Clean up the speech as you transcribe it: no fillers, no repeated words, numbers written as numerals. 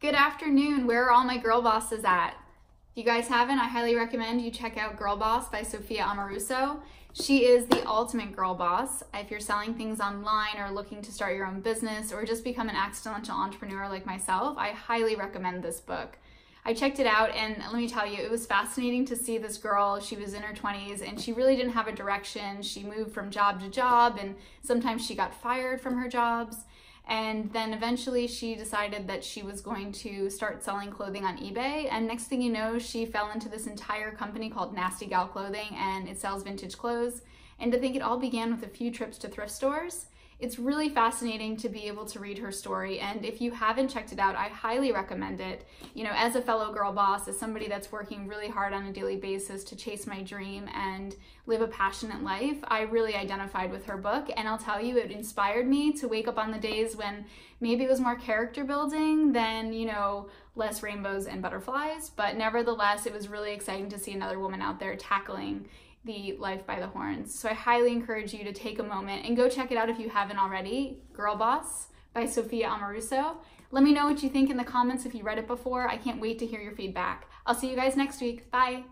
Good afternoon. Where are all my girl bosses at? If you guys haven't, I highly recommend you check out GirlBoss by Sophia Amoruso. She is the ultimate girl boss. If you're selling things online or looking to start your own business or just become an accidental entrepreneur like myself, I highly recommend this book. I checked it out and let me tell you, it was fascinating to see this girl. She was in her 20s and she really didn't have a direction. She moved from job to job and sometimes she got fired from her jobs. And then eventually she decided that she was going to start selling clothing on eBay. And next thing you know, she fell into this entire company called Nasty Gal Clothing, and it sells vintage clothes. And to think it all began with a few trips to thrift stores. It's really fascinating to be able to read her story, and if you haven't checked it out, I highly recommend it. You know, as a fellow girl boss, as somebody that's working really hard on a daily basis to chase my dream and live a passionate life, I really identified with her book, and I'll tell you, it inspired me to wake up on the days when maybe it was more character building than, you know, less rainbows and butterflies, but nevertheless, it was really exciting to see another woman out there tackling the life by the horns. So I highly encourage you to take a moment and go check it out if you haven't already. GirlBoss by Sophia Amoruso. Let me know what you think in the comments if you read it before. I can't wait to hear your feedback. I'll see you guys next week. Bye.